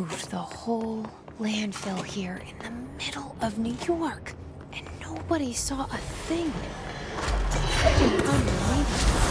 removed the whole landfill here in the middle of New York, and nobody saw a thing. Freaking unbelievable.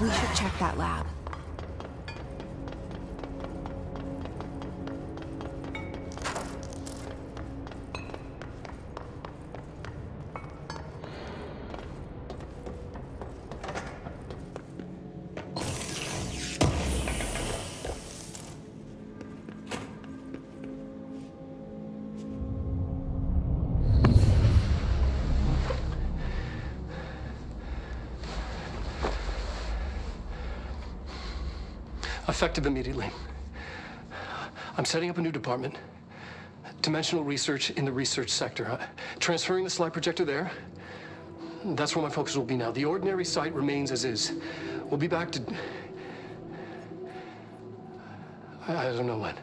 We should check that lab. Effective immediately. I'm setting up a new department, dimensional research in the research sector. Transferring the slide projector there. That's where my focus will be now. The ordinary site remains as is. We'll be back to... I don't know when.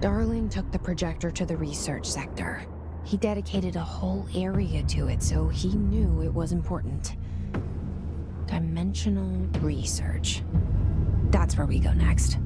Darling took the projector to the research sector. He dedicated a whole area to it, so he knew it was important. Dimensional research. That's where we go next.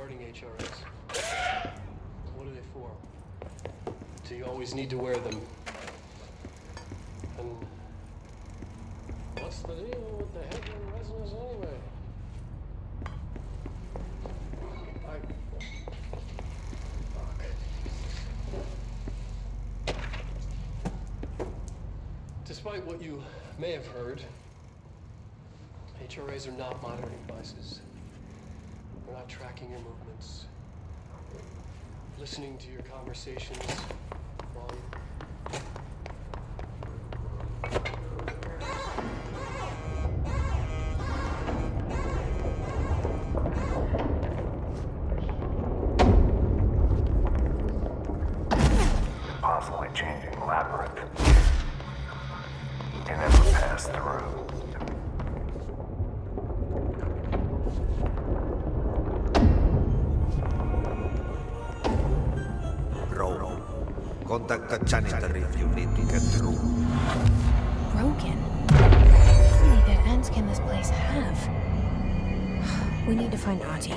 starting HRS. What are they for? So you always need to wear them. And what's the deal with the heavy resonance anyway? Despite what you may have heard, HRAs are not monitoring devices. They're not tracking your movements, listening to your conversations while you... Contact the janitor if you need to get through. Broken? How many dead ends can this place have? We need to find Ati.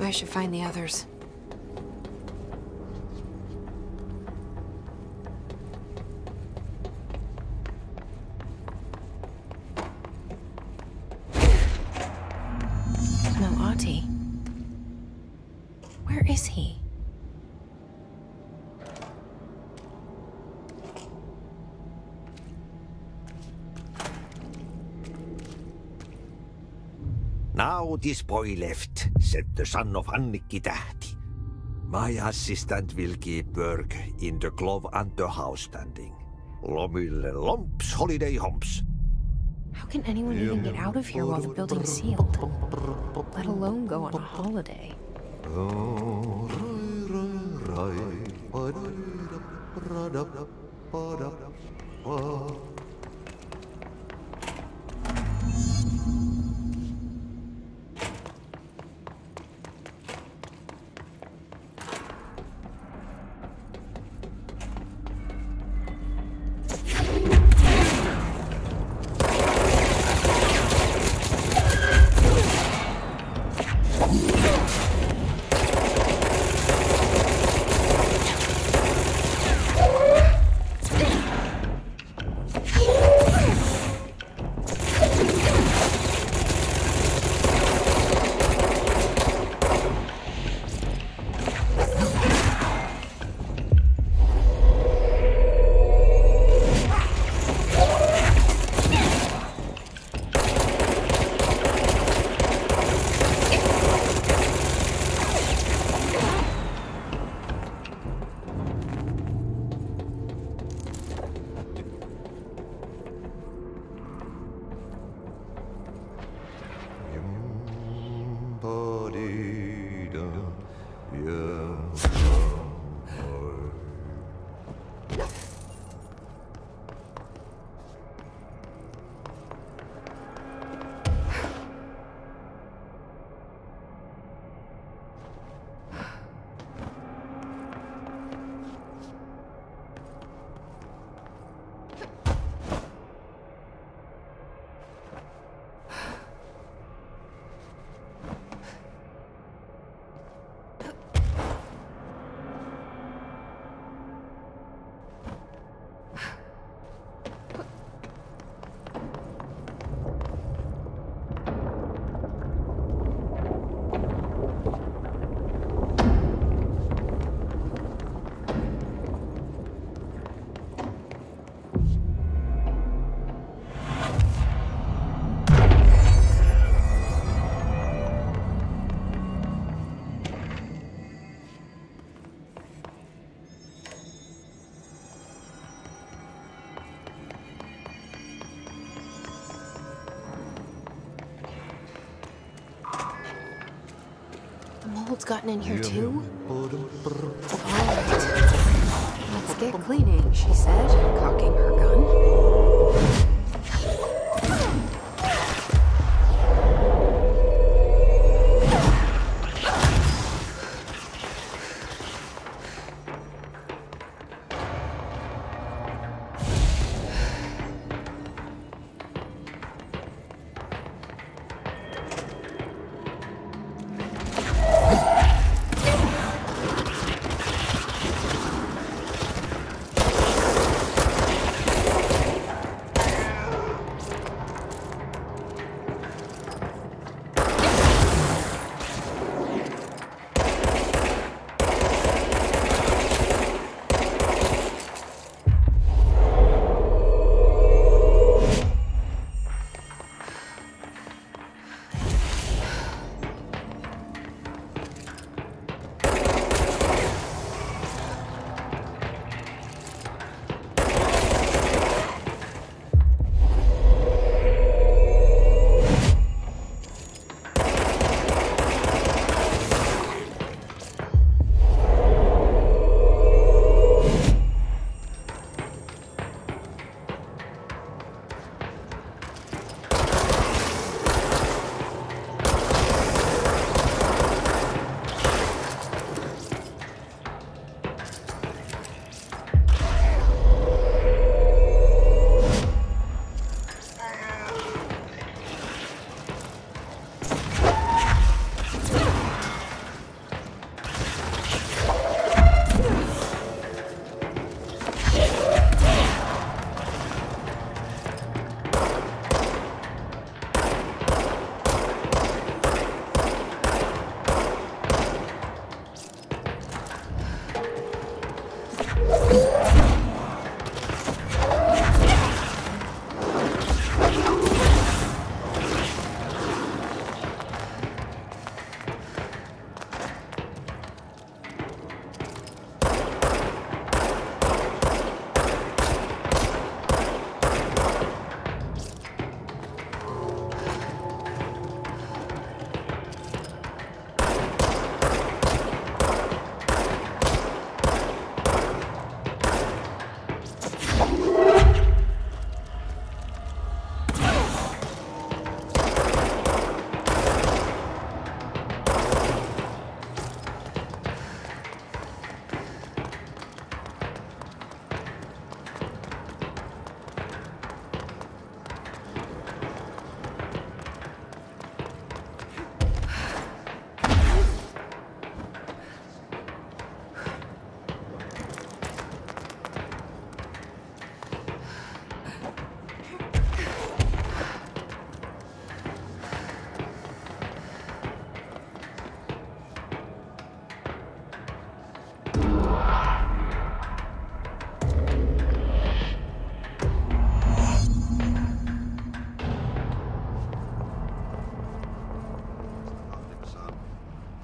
I should find the others. There's no Ati. Where is he? Now this boy left, said the son of Annikki Tähti. My assistant will keep work in the glove and the house standing. Lomille lomps, holiday humps. How can anyone even get out of here while the building's sealed? Let alone go on a holiday. gotten in here too? All right. Let's get cleaning, she said, cocking her gun.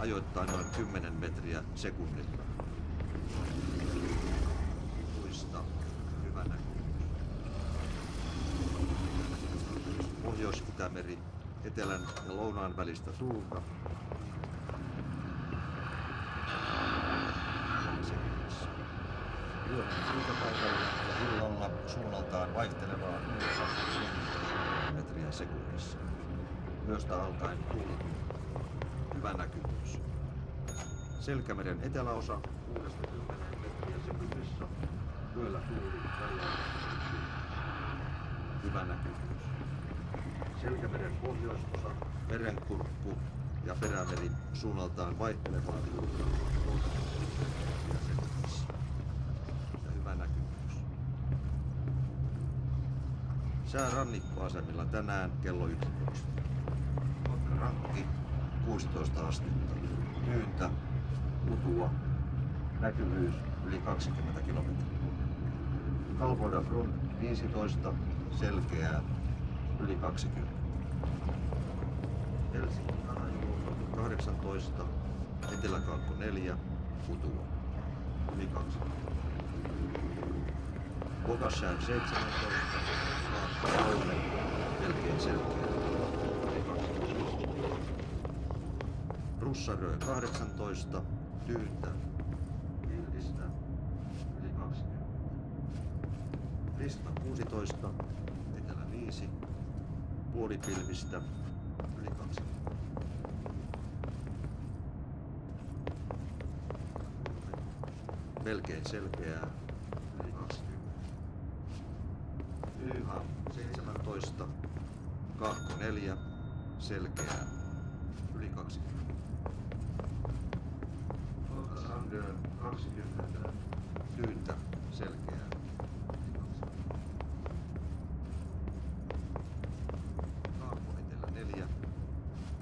Ajoittain noin 10 metriä sekunnilla. Muista, hyvä näkymä. Pohjois-Itämeri, etelän ja lounaan välistä tuulta. Yön iltapäivällä ja illalla suunnaltaan vaihtelevaa 4-20 metriä sekunnissa. Myöstä alkaen tuuli. Hyvä näkyvyys. Selkämeren eteläosa 60 metriä sekunnissa. Yöllä tuuli välillä. Hyvä näkyvyys. Selkämeren pohjoisosa, merenkurkku ja perämeri suunnaltaan vaihtelevaa tuulta. Ja hyvä näkyvyys. Sää rannikkoasemilla tänään kello 11. Rankki 16 astetta. Myyntä, lutua, näkyvyys yli 20 kilometriä. Kalvoida front 15, selkeää yli 20. Helsingin alajuoksu 18, eteläkaakko 4, lutua yli 20. Kokassään 17, saattaa aune, melkein selkeää. Russaröö 18, Tyyntä, Viltistä, yli 20, Rista 16, Etelä 5, Puolipilvistä, yli 20. Melkein selkeää, yli 20. Yhä 17, Kahko 4, selkeää, yli 20. Sandö 20, Tyyntä, selkeää, yli 20. Kahko Etelä 4,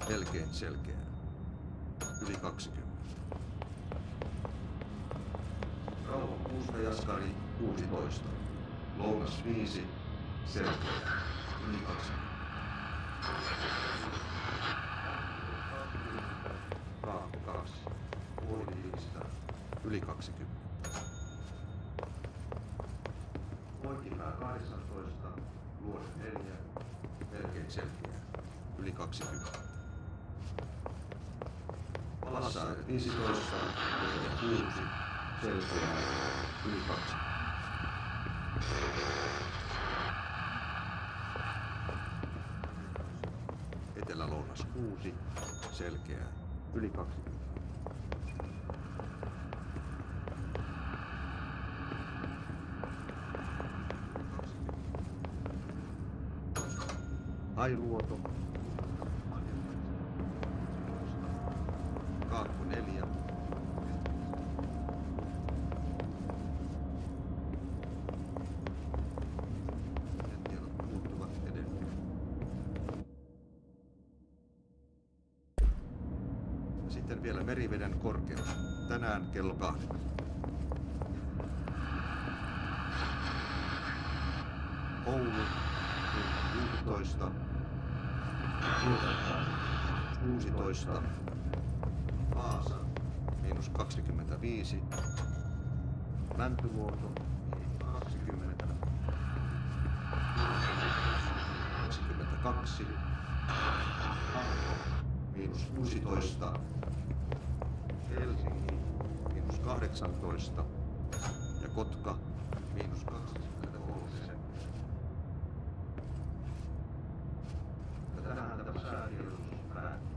melkein selkeää, yli 20. Jaskari 16, lounas 5, selkeä, yli 20. Kaakko 2, Puolipilvistä, yli 20. Poikkipää 18, Luoto 4, melkein selkeä, yli 20. Valasaari 15, Luoto 6, selkeä. Yli 20. Etelälounas 6, selkeää, yli 20. Hailuoto, Kaakko 4. Sitten vielä meriveden korkeus. Tänään kello 2. Oulu 16. 16. Vaasa -25. Mäntyluoto 20. 22. Hanko -16. Helsinki -18 ja Kotka -23. Ja tähän tämä säätiedotus päättyy.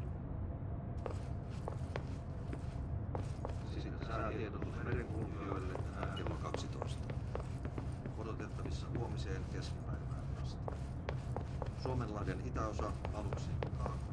Sitten säätiedotus merenkulkijoille tänään kello 12. Odotettavissa huomiseen keskipäivään asti. Suomenlahden itäosa aluksi Kaakkois.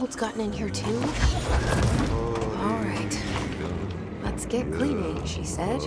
Mold's gotten in here too? Alright. Let's get cleaning, she said.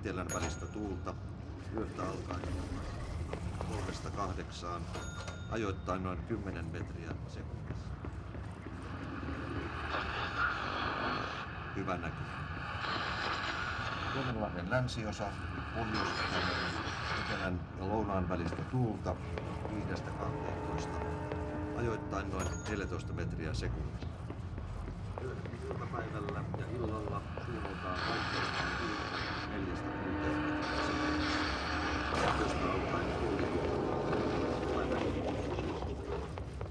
etelän välistä tuulta, yöltä alkaen 3–8, ajoittain noin 10 metriä sekunnissa. Hyvä näkö. Suomenlahden länsiosa, Pohjois-Itämeren, etelän ja lounaan välistä tuulta 5–12, ajoittain noin 14 metriä sekunnissa. Iltapäivällä ja illalla suunnaltaan vaikeastaan 4–6 metriä sekunnissa. Pohjoista alkaen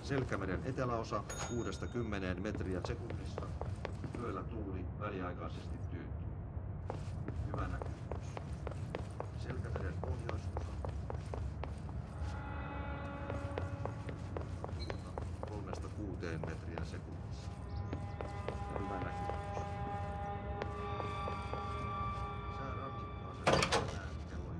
Selkämeren eteläosa 6–10 metriä sekunnissa. Yöllä tuuli väliaikaisesti tyyntyy. Hyvä näkyvyys. Selkämeren pohjoisosa 3–6 metriä sekunnissa. Hyvä näkyvyys. Sää rannikkoa selvitetään kello 11.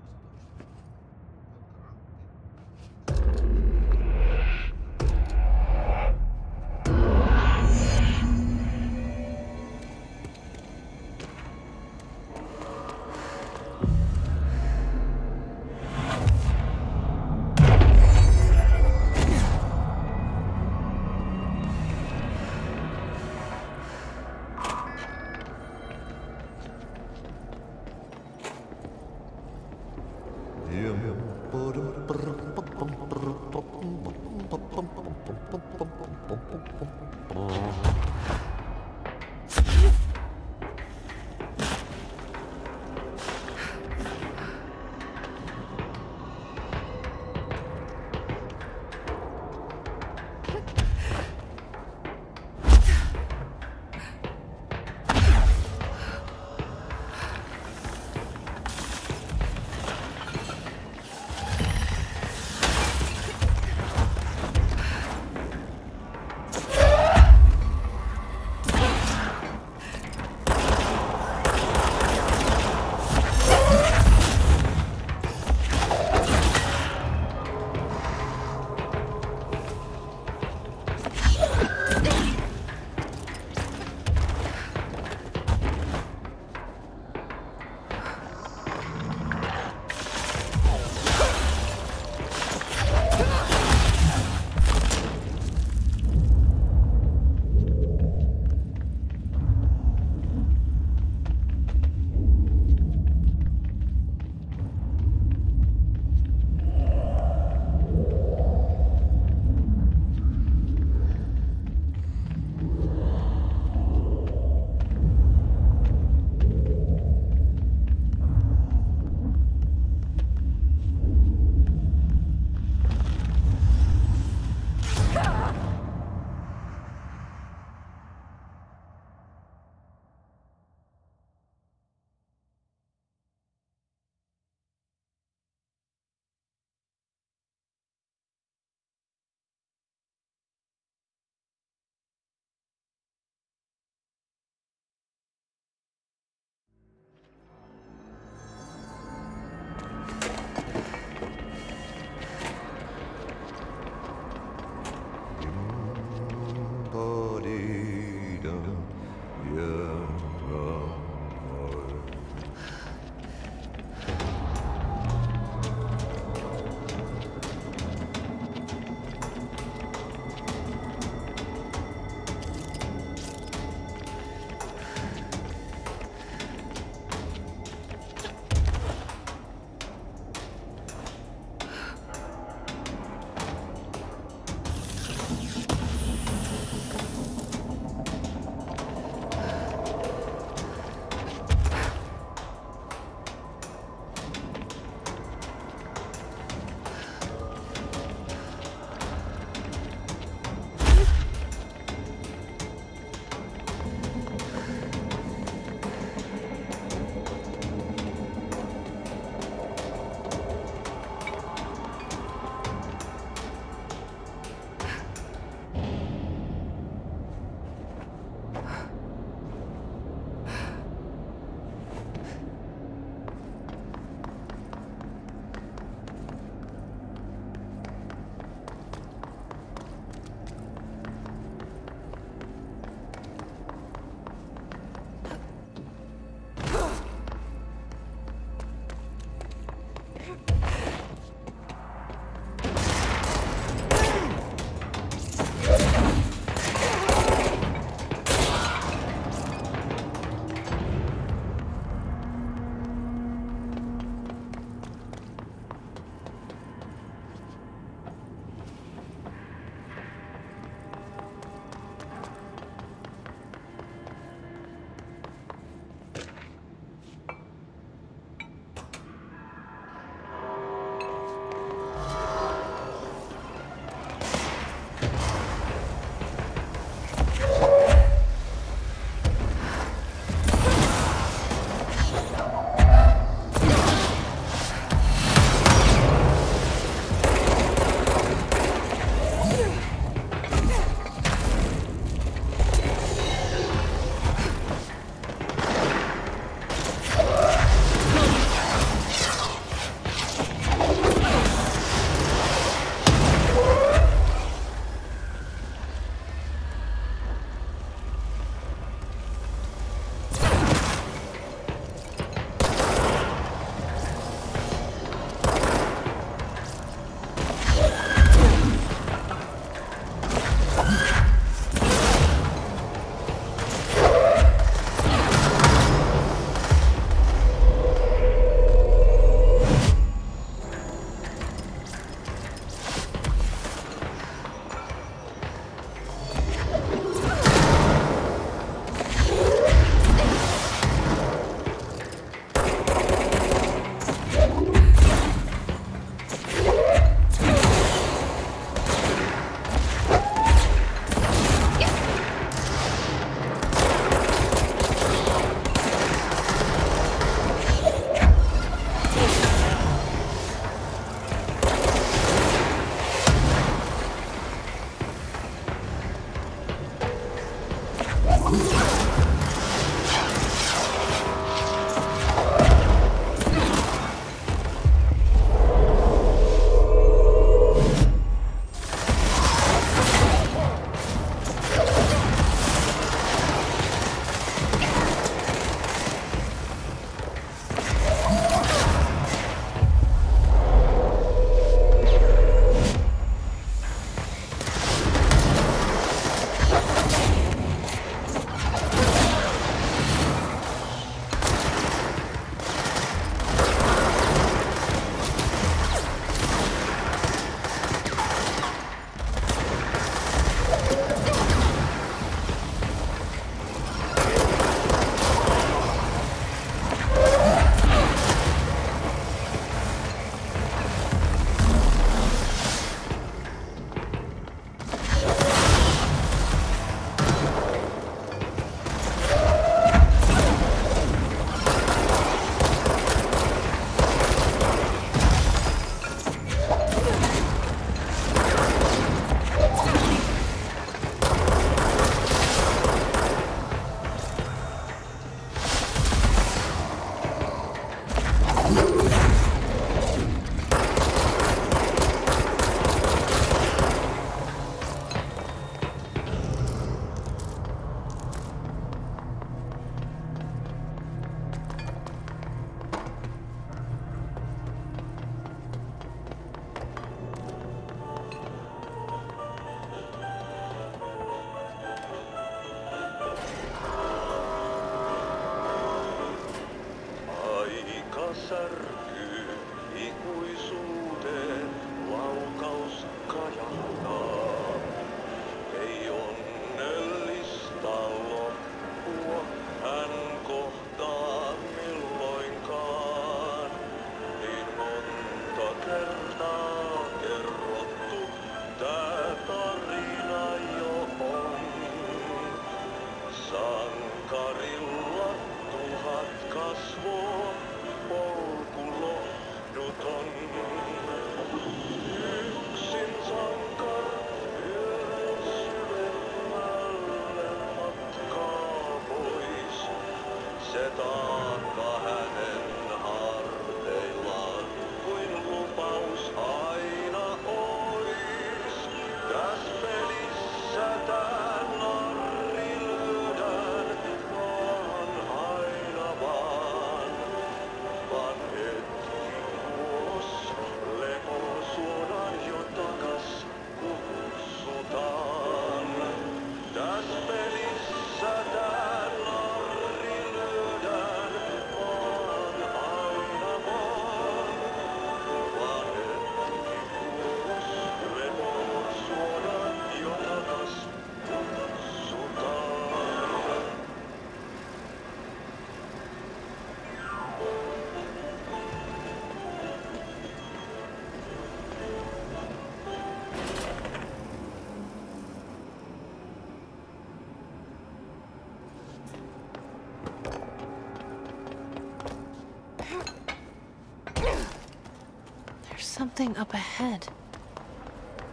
something up ahead.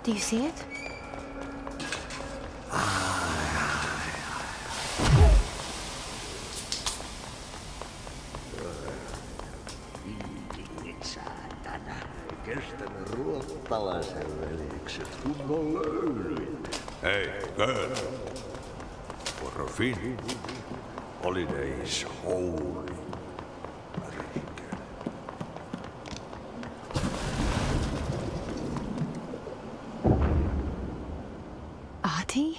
Do you see it? Hei, girl. For a Finn, holiday is holy. Artie?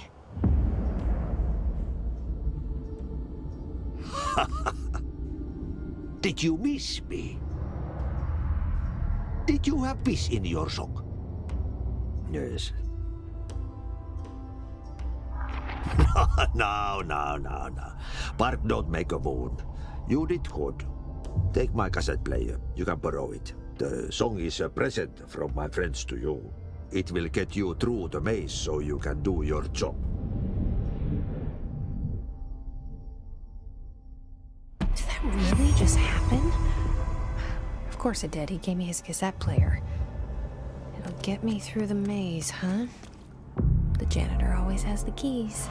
Did you miss me? Did you have peace in your song? Yes. No. Park, don't make a wound. You did good. Take my cassette player. You can borrow it. The song is a present from my friends to you. It will get you through the maze so you can do your job. Did that really just happen? Of course it did. He gave me his cassette player. It'll get me through the maze, huh? The janitor always has the keys.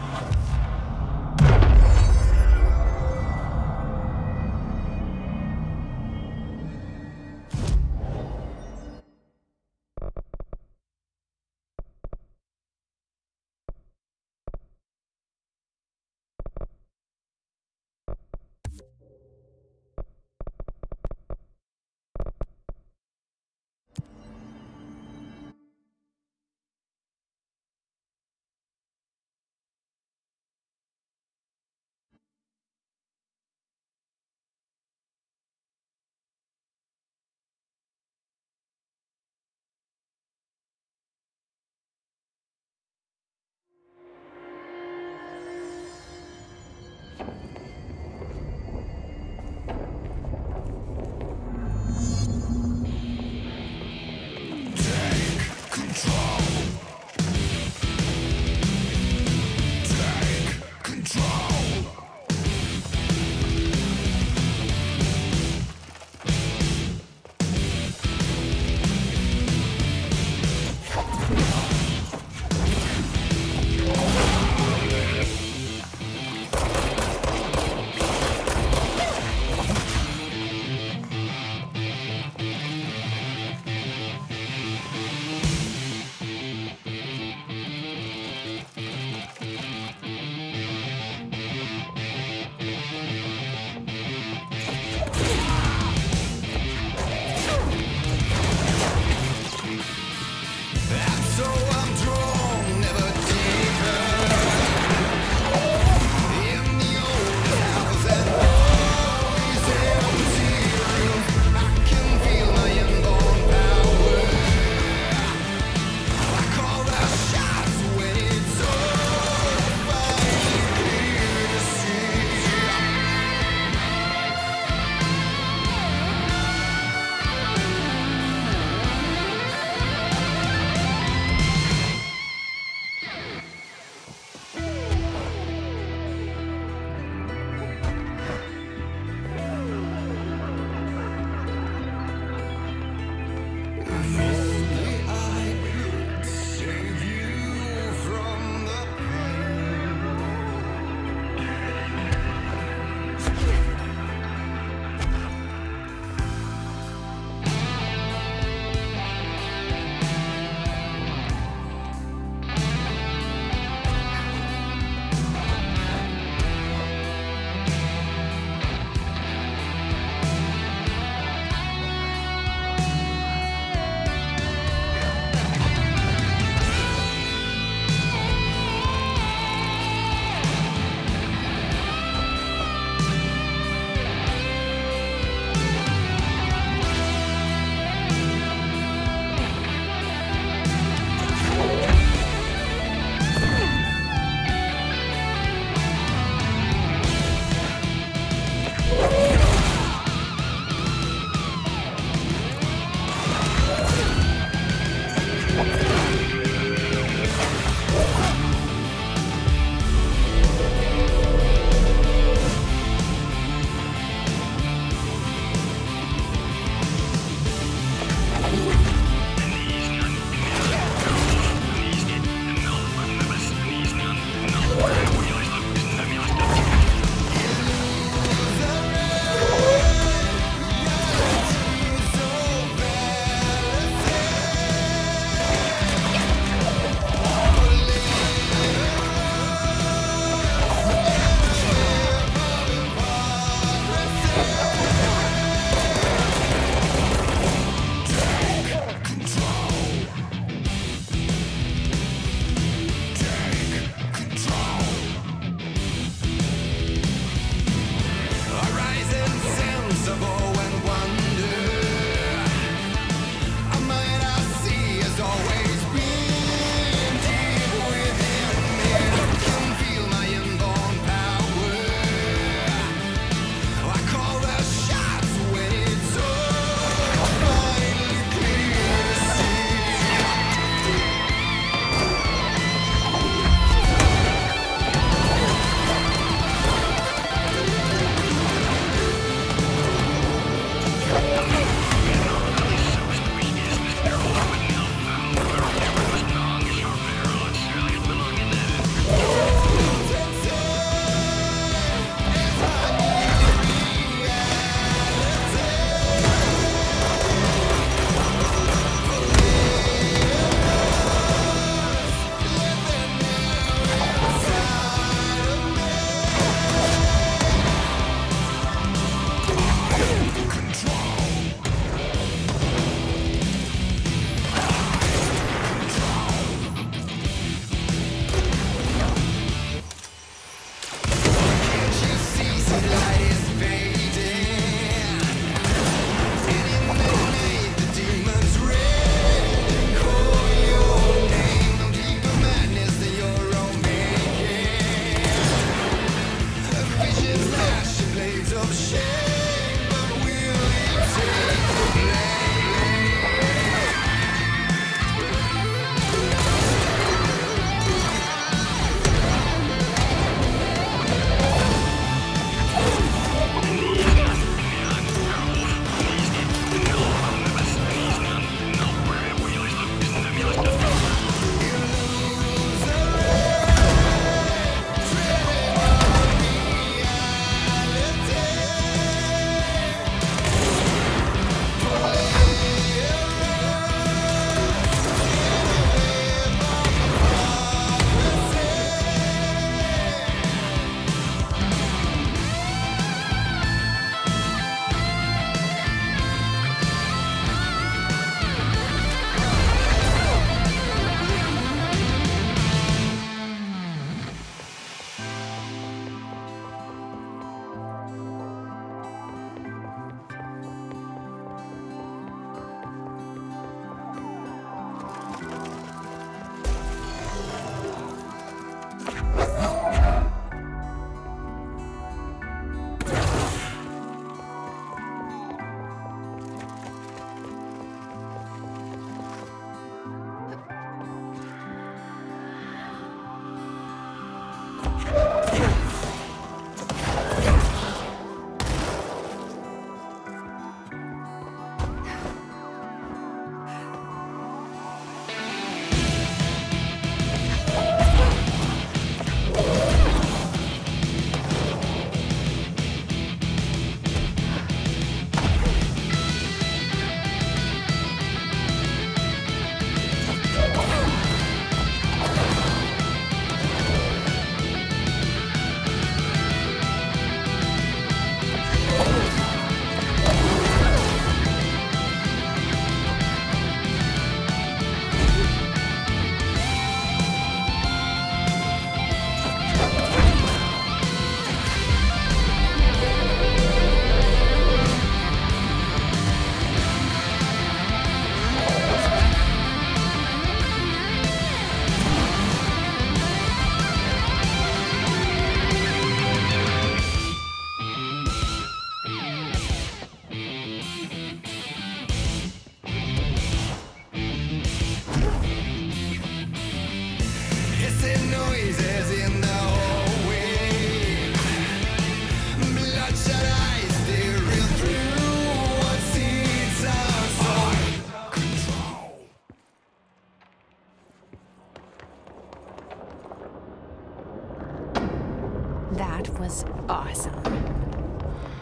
That was awesome.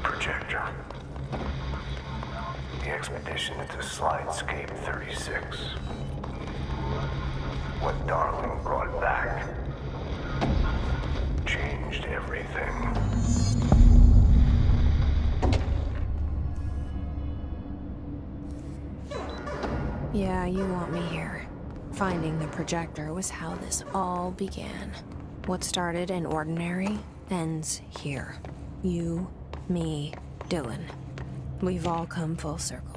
Projector. The expedition into Slidescape 36. What Darling brought back changed everything. Yeah, you want me here. Finding the projector was how this all began. What started in Ordinary ends here. You, me, Dylan. We've all come full circle.